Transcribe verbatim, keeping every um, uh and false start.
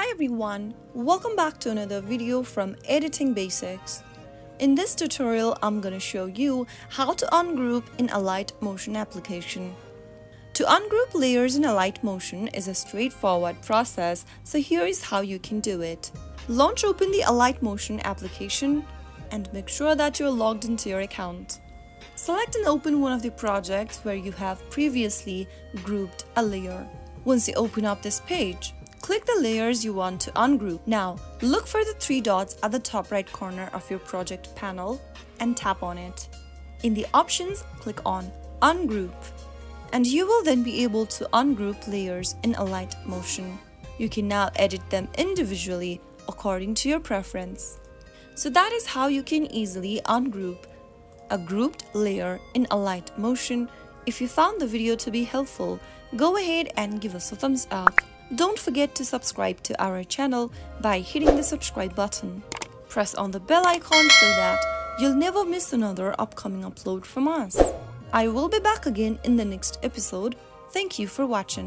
Hi everyone, welcome back to another video from Editing Basics. In this tutorial, I'm going to show you how to ungroup in Alight Motion application. To ungroup layers in Alight Motion is a straightforward process, so here is how you can do it. Launch open the Alight Motion application and make sure that you're logged into your account. Select and open one of the projects where you have previously grouped a layer. Once you open up this page, click the layers you want to ungroup. Now, look for the three dots at the top right corner of your project panel and tap on it. In the options, click on Ungroup, and you will then be able to ungroup layers in Alight Motion. You can now edit them individually according to your preference. So that is how you can easily ungroup a grouped layer in Alight Motion. If you found the video to be helpful, go ahead and give us a thumbs up. Don't forget to subscribe to our channel by hitting the subscribe button. Press on the bell icon so that you'll never miss another upcoming upload from us. I will be back again in the next episode. Thank you for watching.